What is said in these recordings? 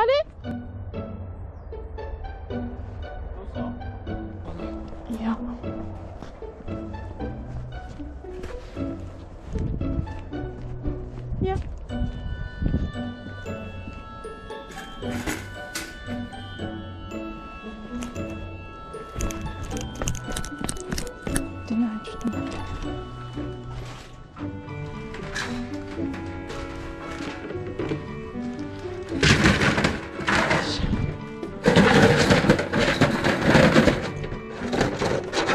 Allez. Ja. Ja.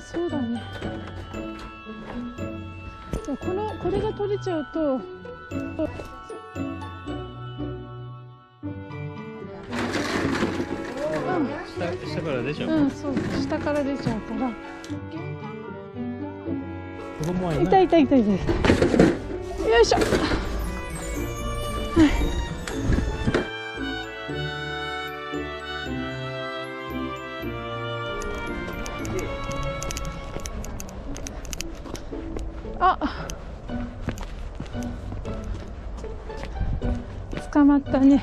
そうだね。でもこれが取れちゃうと。下から出ちゃう。うん、そう、下から出ちゃうから。子供はいない。いた。よいしょ。はい。あ、捕まったね。